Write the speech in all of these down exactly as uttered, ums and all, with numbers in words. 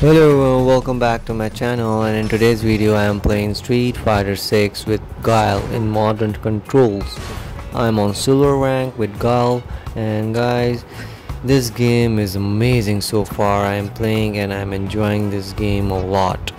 Hello and welcome back to my channel, and in today's video I am playing Street Fighter six with Guile in modern controls. I am on silver rank with Guile, and guys, this game is amazing so far. I am playing and I am enjoying this game a lot.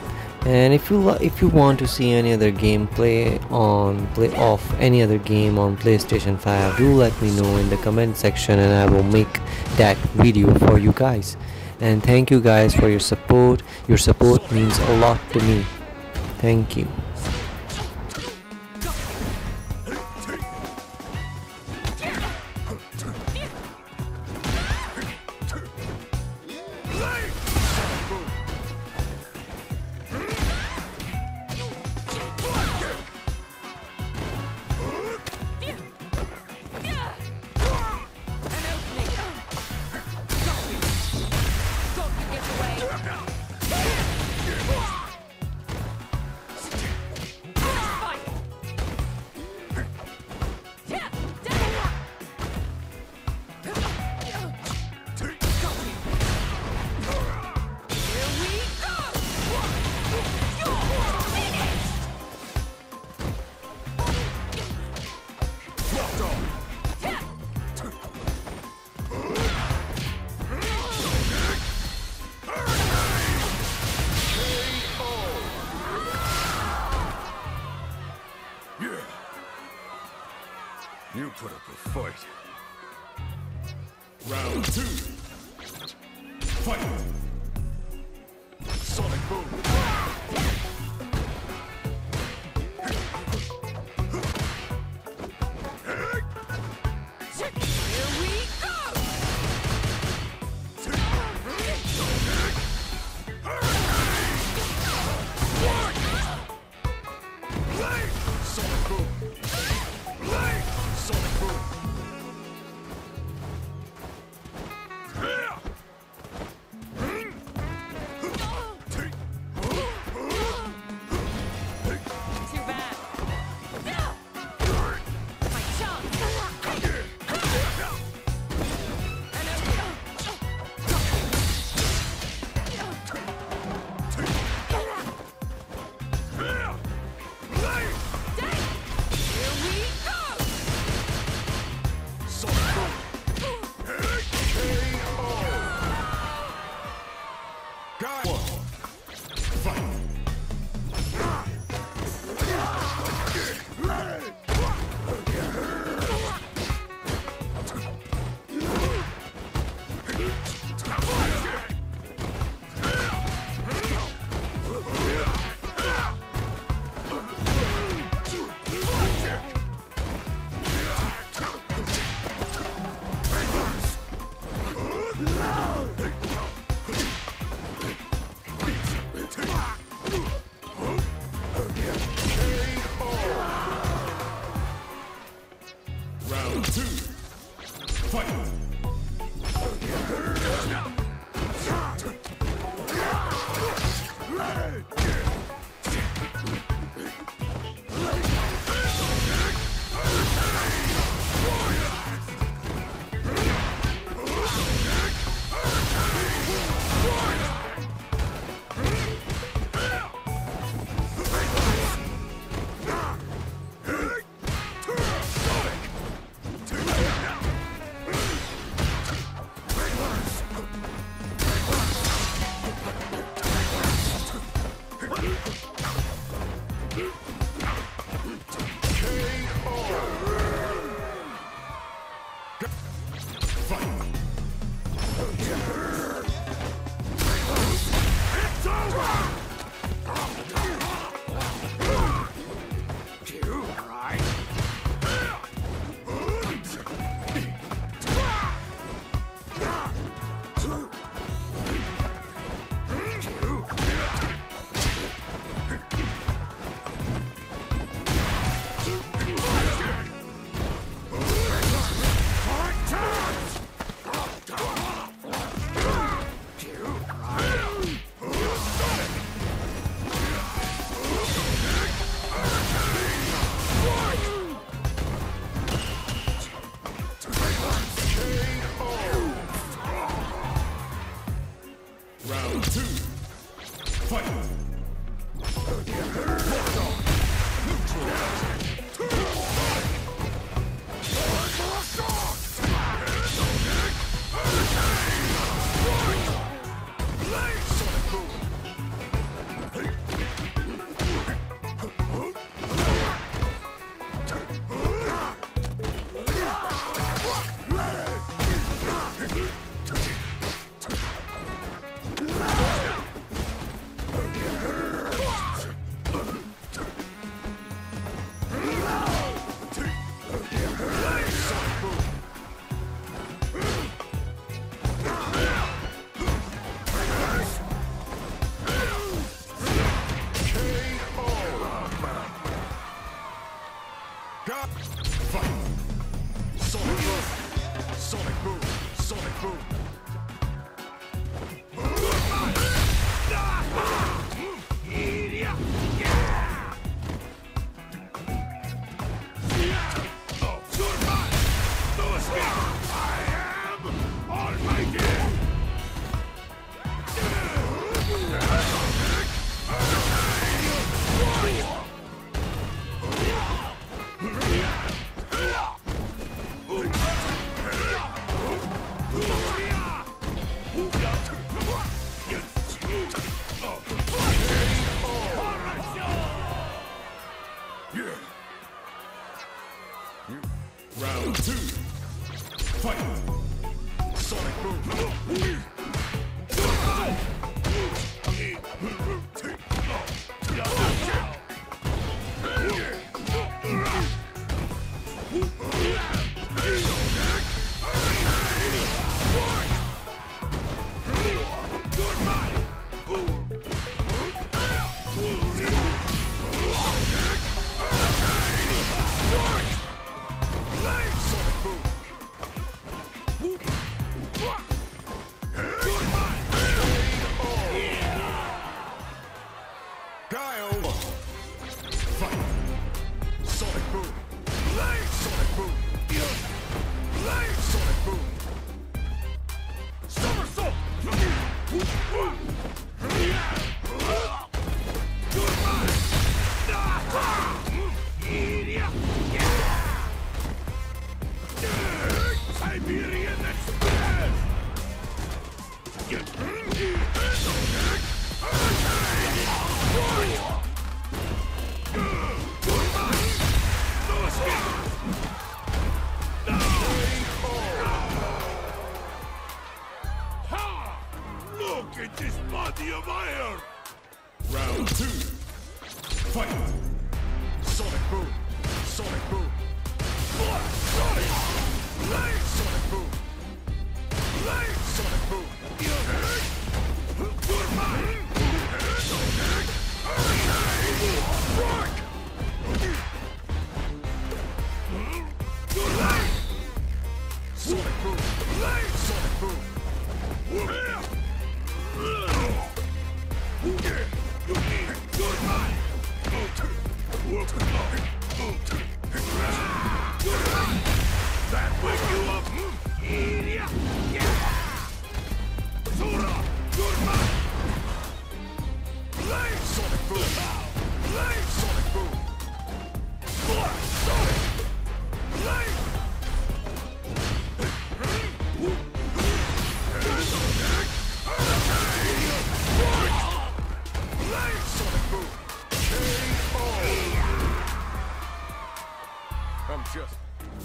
And if you if you want to see any other gameplay on play off any other game on PlayStation five, do let me know in the comment section and I will make that video for you guys. And thank you guys for your support. Your support means a lot to me. Thank you. You put up a fight. Round two. Fight. Sonic Boom. No!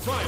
Play!